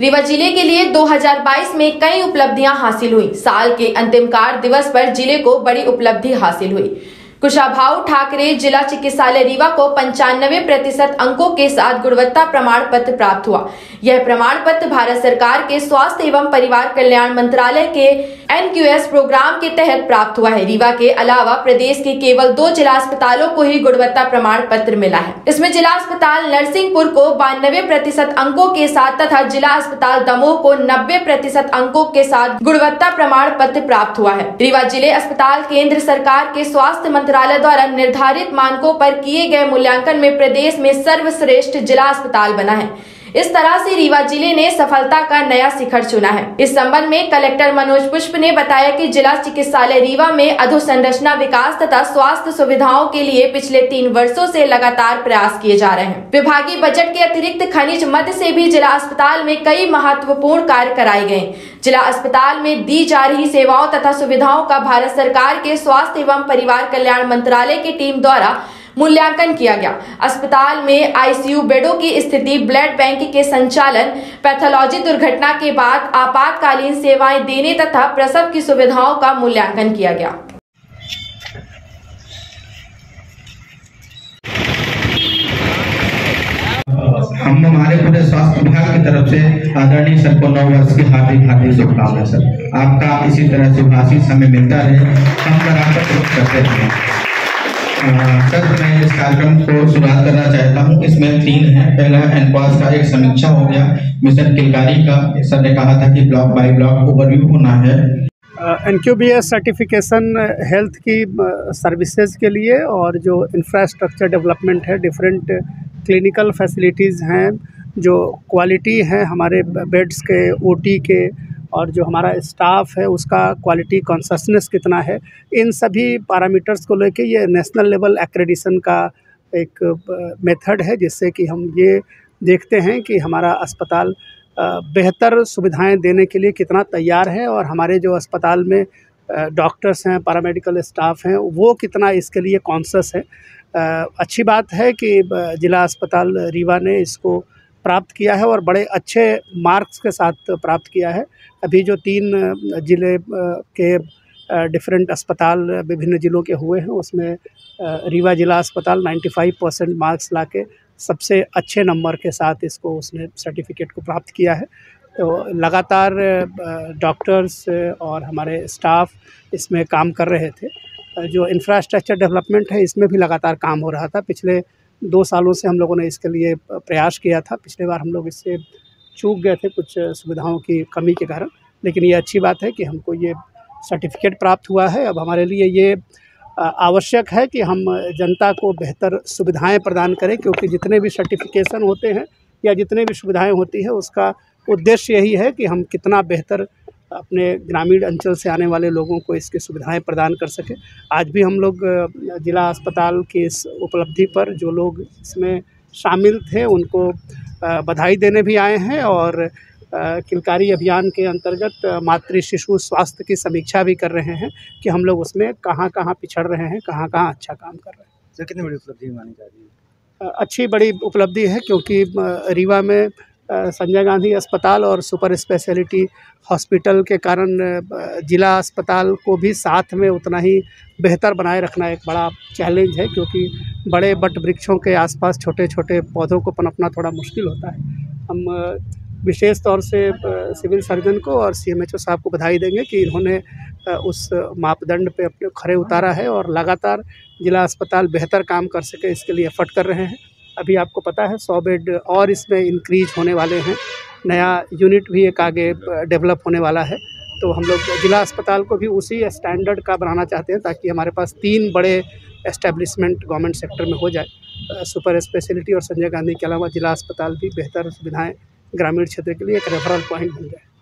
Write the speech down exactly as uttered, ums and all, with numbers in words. रीवा जिले के लिए दो हज़ार बाईस में कई उपलब्धियां हासिल हुई। साल के अंतिम कार्य दिवस पर जिले को बड़ी उपलब्धि हासिल हुई। कुशा भाऊ ठाकरे जिला चिकित्सालय रीवा को पंचानवे प्रतिशत अंकों के साथ गुणवत्ता प्रमाण पत्र प्राप्त हुआ। यह प्रमाण पत्र भारत सरकार के स्वास्थ्य एवं परिवार कल्याण मंत्रालय के एन क्यू एस प्रोग्राम के तहत प्राप्त हुआ है। रीवा के अलावा प्रदेश के केवल दो जिला अस्पतालों को ही गुणवत्ता प्रमाण पत्र मिला है। इसमें जिला अस्पताल नरसिंहपुर को बानवे प्रतिशत अंकों के साथ तथा जिला अस्पताल दमोह को नब्बे प्रतिशत अंकों के साथ गुणवत्ता प्रमाण पत्र प्राप्त हुआ है। रीवा जिले अस्पताल केंद्र सरकार के स्वास्थ्य मंत्रालय द्वारा निर्धारित मानकों पर किए गए मूल्यांकन में प्रदेश में सर्वश्रेष्ठ जिला अस्पताल बना है। इस तरह से रीवा जिले ने सफलता का नया शिखर चुना है। इस संबंध में कलेक्टर मनोज पुष्प ने बताया कि जिला चिकित्सालय रीवा में अधोसंरचना विकास तथा स्वास्थ्य सुविधाओं के लिए पिछले तीन वर्षों से लगातार प्रयास किए जा रहे हैं। विभागीय बजट के अतिरिक्त खनिज मद से भी जिला अस्पताल में कई महत्वपूर्ण कार्य कराए गए। जिला अस्पताल में दी जा रही सेवाओं तथा सुविधाओं का भारत सरकार के स्वास्थ्य एवं परिवार कल्याण मंत्रालय की टीम द्वारा मूल्यांकन किया गया। अस्पताल में आईसीयू बेडों की स्थिति, ब्लड बैंक के संचालन, पैथोलॉजी, दुर्घटना के बाद आपातकालीन सेवाएं देने तथा प्रसव की सुविधाओं का मूल्यांकन किया गया। हम हमारे पूरे स्वास्थ्य विभाग की तरफ से आदरणीय सर को नौ वर्ष की हार्दिक हार्दिक शुभकामनाएं। सर आपका इसी तरह से आशीष समय मिलता रहे, हम लगातार प्रयास करते हैं। सर मैं इस कार्यक्रम को शुरुआत करना चाहता हूँ। इसमें तीन है। पहला एनपास का एक समीक्षा हो गया, मिशन किलकारी का सर ने कहा था कि ब्लॉक बाय ब्लॉक ओवरव्यू होना है। N Q B S certification health की सर्विसेज के लिए और जो इंफ्रास्ट्रक्चर डेवलपमेंट है, डिफरेंट क्लिनिकल फैसिलिटीज़ हैं, जो क्वालिटी है हमारे बेड्स के, ओ टी के और जो हमारा स्टाफ है उसका क्वालिटी कॉन्शसनेस कितना है, इन सभी पैरामीटर्स को लेके ये नेशनल लेवल एक्रेडिशन का एक मेथड है जिससे कि हम ये देखते हैं कि हमारा अस्पताल बेहतर सुविधाएं देने के लिए कितना तैयार है और हमारे जो अस्पताल में डॉक्टर्स हैं, पैरामेडिकल स्टाफ हैं, वो कितना इसके लिए कॉन्शस है। अच्छी बात है कि जिला अस्पताल रीवा ने इसको प्राप्त किया है और बड़े अच्छे मार्क्स के साथ प्राप्त किया है। अभी जो तीन जिले के डिफरेंट अस्पताल विभिन्न जिलों के हुए हैं उसमें रीवा जिला अस्पताल पचानवे परसेंट मार्क्स लाके सबसे अच्छे नंबर के साथ इसको उसने सर्टिफिकेट को प्राप्त किया है। तो लगातार डॉक्टर्स और हमारे स्टाफ इसमें काम कर रहे थे। जो इंफ्रास्ट्रक्चर डेवलपमेंट है इसमें भी लगातार काम हो रहा था। पिछले दो सालों से हम लोगों ने इसके लिए प्रयास किया था। पिछले बार हम लोग इससे चूक गए थे कुछ सुविधाओं की कमी के कारण, लेकिन ये अच्छी बात है कि हमको ये सर्टिफिकेट प्राप्त हुआ है। अब हमारे लिए ये आवश्यक है कि हम जनता को बेहतर सुविधाएं प्रदान करें, क्योंकि जितने भी सर्टिफिकेशन होते हैं या जितने भी सुविधाएं होती हैं उसका उद्देश्य यही है कि हम कितना बेहतर अपने ग्रामीण अंचल से आने वाले लोगों को इसकी सुविधाएं प्रदान कर सकें। आज भी हम लोग जिला अस्पताल की इस उपलब्धि पर जो लोग इसमें शामिल थे उनको बधाई देने भी आए हैं और किलकारी अभियान के अंतर्गत मातृ शिशु स्वास्थ्य की समीक्षा भी कर रहे हैं कि हम लोग उसमें कहां कहां पिछड़ रहे हैं, कहां कहां अच्छा काम कर रहे हैं। सर कितनी बड़ी उपलब्धि मानी जा रही है? अच्छी बड़ी उपलब्धि है, क्योंकि रीवा में संजय गांधी अस्पताल और सुपर स्पेशलिटी हॉस्पिटल के कारण जिला अस्पताल को भी साथ में उतना ही बेहतर बनाए रखना एक बड़ा चैलेंज है, क्योंकि बड़े बट वृक्षों के आसपास छोटे छोटे पौधों को पनपना थोड़ा मुश्किल होता है। हम विशेष तौर से सिविल सर्जन को और सीएमएचओ साहब को बधाई देंगे कि इन्होंने उस मापदंड पे अपने खरे उतारा है और लगातार जिला अस्पताल बेहतर काम कर सके इसके लिए एफर्ट कर रहे हैं। अभी आपको पता है सौ बेड और इसमें इंक्रीज होने वाले हैं। नया यूनिट भी एक आगे डेवलप होने वाला है। तो हम लोग जिला अस्पताल को भी उसी स्टैंडर्ड का बनाना चाहते हैं ताकि हमारे पास तीन बड़े एस्टेब्लिशमेंट गवर्नमेंट सेक्टर में हो जाए। सुपर स्पेशलिटी और संजय गांधी के अलावा जिला अस्पताल भी बेहतर सुविधाएं ग्रामीण क्षेत्र के लिए एक रेफरल पॉइंट बन जाए।